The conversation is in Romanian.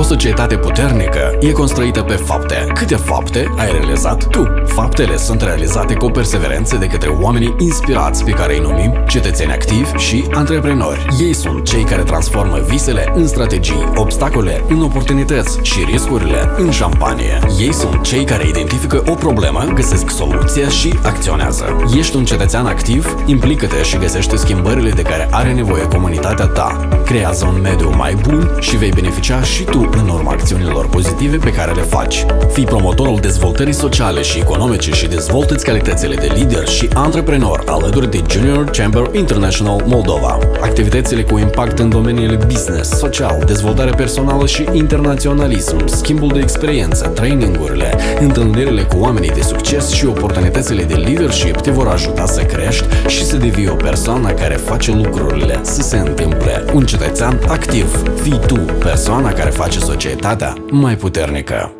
O societate puternică e construită pe fapte. Câte fapte ai realizat tu? Faptele sunt realizate cu perseverență de către oamenii inspirați pe care îi numim cetățeni activi și antreprenori. Ei sunt cei care transformă visele în strategii, obstacole în oportunități și riscurile în șampanie. Ei sunt cei care identifică o problemă, găsesc soluția și acționează. Ești un cetățean activ? Implică-te și găsește schimbările de care are nevoie comunitatea ta. Creează un mediu mai bun și vei beneficia și tu în urma acțiunilor pozitive pe care le faci. Fii promotorul dezvoltării sociale și economice și dezvoltă-ți calitățile de lider și antreprenor alături de Junior Chamber International Moldova. Activitățile cu impact în domeniile business, social, dezvoltare personală și internaționalism, schimbul de experiență, trainingurile, întâlnirile cu oamenii de succes și oportunitățile de leadership te vor ajuta să crești și să devii o persoană care face lucrurile să se întâmple. Un cetățean activ. Fii tu persoana care face societatea mai puternică.